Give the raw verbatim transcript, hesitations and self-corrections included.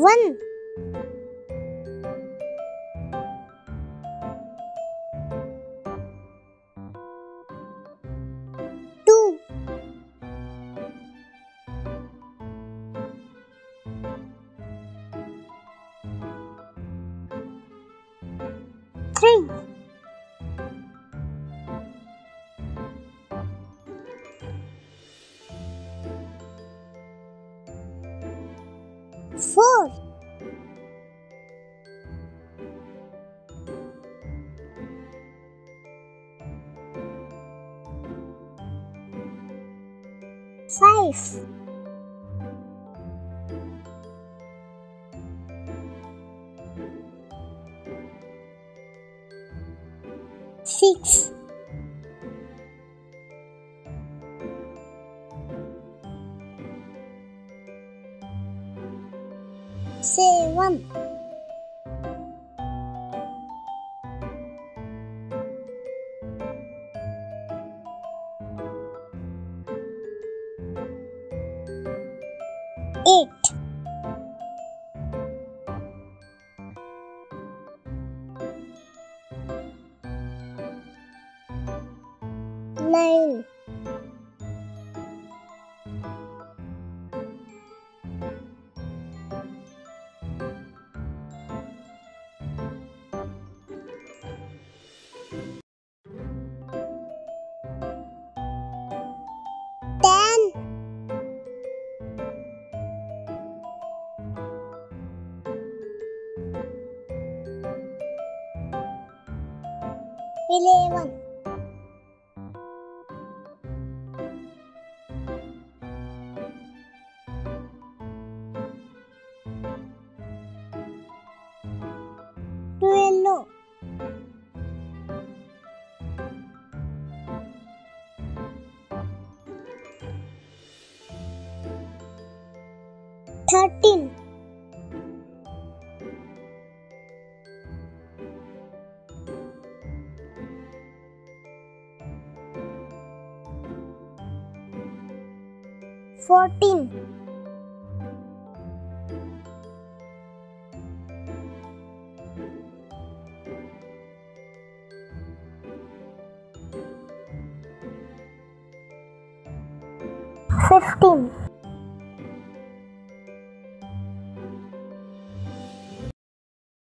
one. Three, four, five. Six, seven, eight. Nine, ten, eleven. Twelve, thirteen, fourteen. Fifteen.